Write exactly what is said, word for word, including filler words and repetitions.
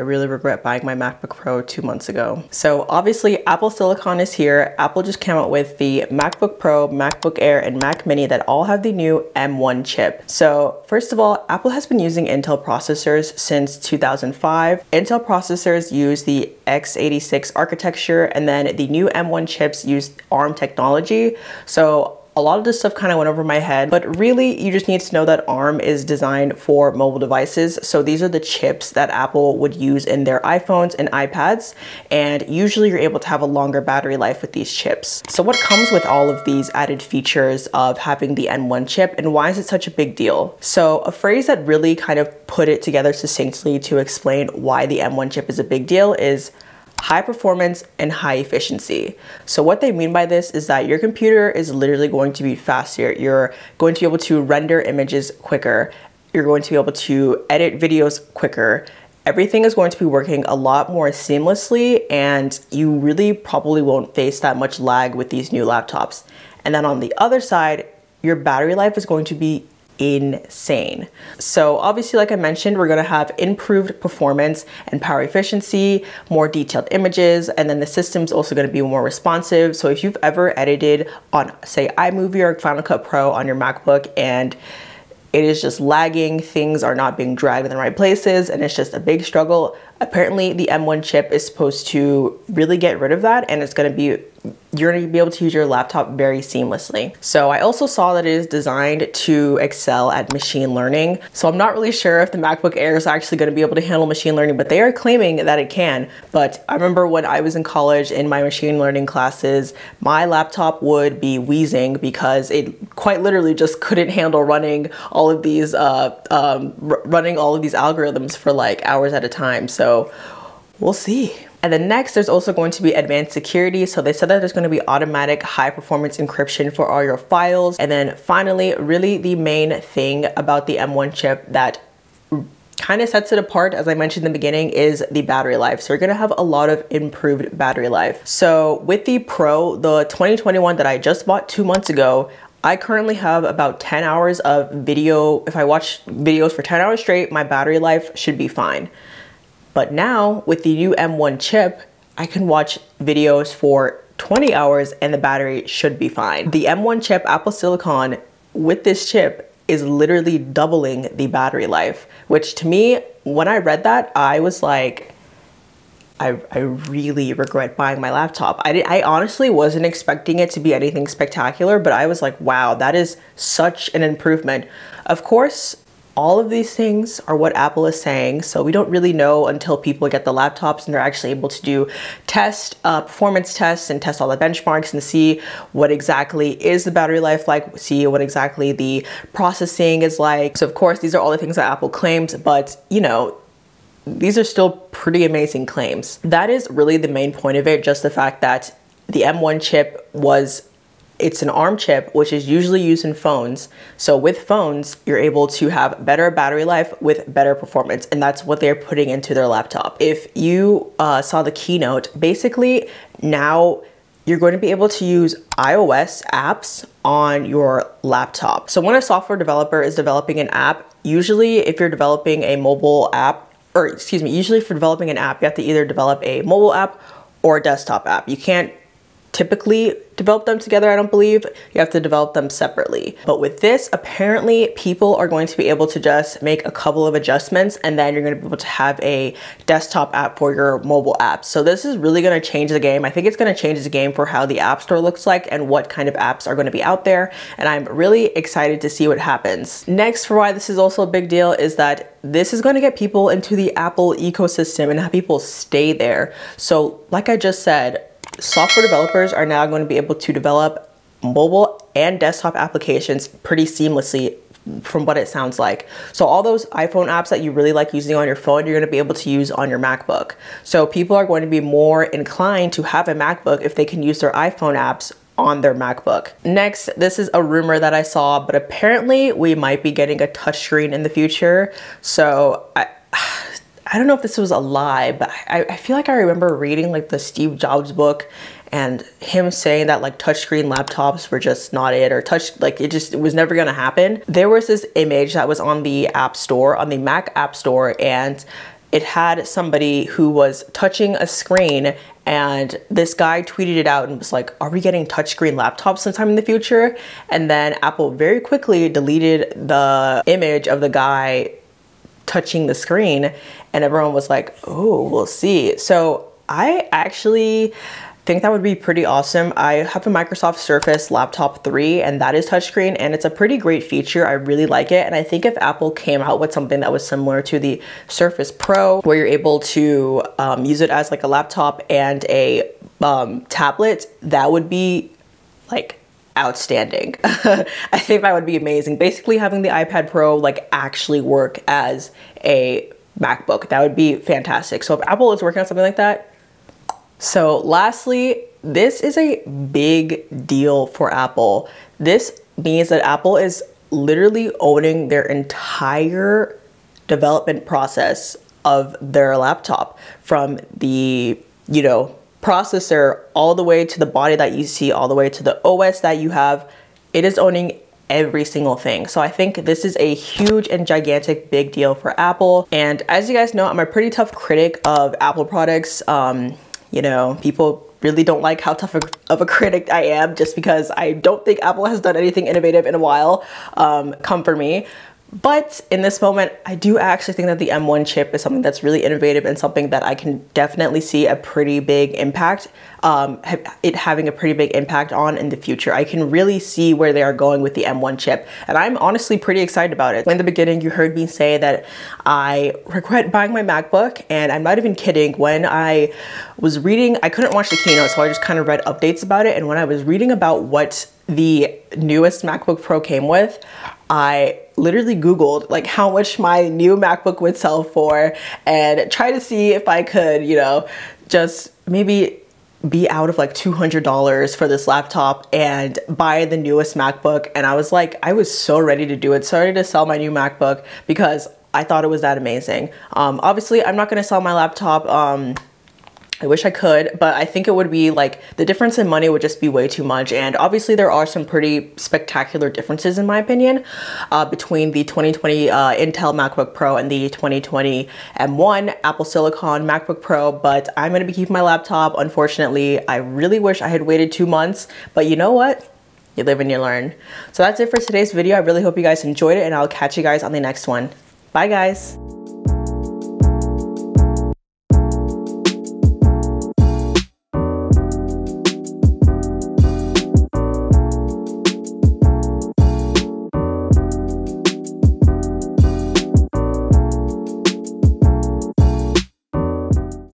I really regret buying my MacBook Pro two months ago. So obviously Apple Silicon is here. Apple just came out with the MacBook Pro, MacBook Air, and Mac Mini that all have the new M one chip. So first of all, Apple has been using Intel processors since two thousand five. Intel processors use the x eighty-six architecture, and then the new M one chips use ARM technology. So a lot of this stuff kind of went over my head, but really you just need to know that ARM is designed for mobile devices. So these are the chips that Apple would use in their iPhones and iPads. And usually you're able to have a longer battery life with these chips. So what comes with all of these added features of having the M one chip, and why is it such a big deal? So a phrase that really kind of put it together succinctly to explain why the M one chip is a big deal is high performance and high efficiency. So what they mean by this is that your computer is literally going to be faster. You're going to be able to render images quicker. You're going to be able to edit videos quicker. Everything is going to be working a lot more seamlessly, and you really probably won't face that much lag with these new laptops. And then on the other side, your battery life is going to be insane. So obviously, like I mentioned, we're going to have improved performance and power efficiency, more detailed images, and then the system's also going to be more responsive. So if you've ever edited on, say, iMovie or Final Cut Pro on your MacBook, and it is just lagging, things are not being dragged in the right places, and it's just a big struggle, apparently the M one chip is supposed to really get rid of that, and it's going to be you're going to be able to use your laptop very seamlessly. So I also saw that it is designed to excel at machine learning. So I'm not really sure if the MacBook Air is actually going to be able to handle machine learning, but they are claiming that it can. But I remember when I was in college in my machine learning classes, my laptop would be wheezing because it quite literally just couldn't handle running all of these uh, um, running all of these algorithms for like hours at a time. So we'll see. And then next, there's also going to be advanced security. So they said that there's going to be automatic high performance encryption for all your files. And then finally, really the main thing about the M one chip that kind of sets it apart, as I mentioned in the beginning, is the battery life. So you're going to have a lot of improved battery life. So with the Pro, the twenty twenty-one that I just bought two months ago, I currently have about ten hours of video. If I watch videos for ten hours straight, my battery life should be fine. But now with the new M one chip, I can watch videos for twenty hours and the battery should be fine. The M one chip, Apple Silicon, with this chip is literally doubling the battery life, which to me, when I read that, I was like, I, I really regret buying my laptop. I, did, I honestly wasn't expecting it to be anything spectacular, but I was like, wow, that is such an improvement. Of course, all of these things are what Apple is saying, so we don't really know until people get the laptops and they're actually able to do test, uh, performance tests and test all the benchmarks and see what exactly is the battery life like, see what exactly the processing is like. So of course, these are all the things that Apple claims, but you know, these are still pretty amazing claims. That is really the main point of it, just the fact that the M one chip was It's an ARM chip, which is usually used in phones. So with phones, you're able to have better battery life with better performance, and that's what they're putting into their laptop. If you uh, saw the keynote, basically now you're going to be able to use iOS apps on your laptop. So when a software developer is developing an app, usually if you're developing a mobile app, or excuse me, usually for developing an app, you have to either develop a mobile app or a desktop app. You can't typically develop them together, I don't believe. You have to develop them separately. But with this, apparently people are going to be able to just make a couple of adjustments, and then you're gonna be able to have a desktop app for your mobile app. So this is really gonna change the game. I think it's gonna change the game for how the App Store looks like and what kind of apps are gonna be out there. And I'm really excited to see what happens. Next, for why this is also a big deal, is that this is gonna get people into the Apple ecosystem and have people stay there. So like I just said, software developers are now going to be able to develop mobile and desktop applications pretty seamlessly, from what it sounds like. So all those iPhone apps that you really like using on your phone, you're going to be able to use on your MacBook. So people are going to be more inclined to have a MacBook if they can use their iPhone apps on their MacBook. Next, this is a rumor that I saw, but apparently we might be getting a touchscreen in the future. So I I don't know if this was a lie, but I, I feel like I remember reading like the Steve Jobs book and him saying that like touchscreen laptops were just not it, or touch, like it just it was never gonna happen. There was this image that was on the App Store, on the Mac App Store, and it had somebody who was touching a screen, and this guy tweeted it out and was like, are we getting touchscreen laptops sometime in the future? And then Apple very quickly deleted the image of the guy touching the screen, and everyone was like, oh, we'll see. So I actually think that would be pretty awesome. I have a Microsoft Surface Laptop three, and that is touchscreen, and it's a pretty great feature. I really like it, and I think if Apple came out with something that was similar to the Surface Pro, where you're able to um, use it as like a laptop and a um, tablet, that would be like outstanding. I think that would be amazing. Basically having the iPad Pro like actually work as a MacBook, that would be fantastic. So if Apple is working on something like that. So lastly, this is a big deal for Apple. This means that Apple is literally owning their entire development process of their laptop, from the, you know, processor all the way to the body that you see, all the way to the O S that you have. It is owning every single thing. So I think this is a huge and gigantic big deal for Apple. And as you guys know, I'm a pretty tough critic of Apple products. Um, You know, people really don't like how tough of a critic I am, just because I don't think Apple has done anything innovative in a while, um, come for me. But in this moment, I do actually think that the M one chip is something that's really innovative and something that I can definitely see a pretty big impact, um, ha it having a pretty big impact on in the future. I can really see where they are going with the M one chip, and I'm honestly pretty excited about it. In the beginning, you heard me say that I regret buying my MacBook, and I'm not even kidding. When I was reading, I couldn't watch the keynote, so I just kind of read updates about it, and when I was reading about what the newest MacBook Pro came with, I literally Googled like how much my new MacBook would sell for and try to see if I could, you know, just maybe be out of like two hundred dollars for this laptop and buy the newest MacBook. And I was like, I was so ready to do it. So I started to sell my new MacBook because I thought it was that amazing. Um, obviously, I'm not going to sell my laptop. Um, I wish I could, but I think it would be like the difference in money would just be way too much. And obviously there are some pretty spectacular differences in my opinion uh, between the twenty twenty uh, Intel MacBook Pro and the twenty twenty M one Apple Silicon MacBook Pro, but I'm gonna be keeping my laptop. Unfortunately, I really wish I had waited two months, but you know what? You live and you learn. So that's it for today's video. I really hope you guys enjoyed it, and I'll catch you guys on the next one. Bye guys.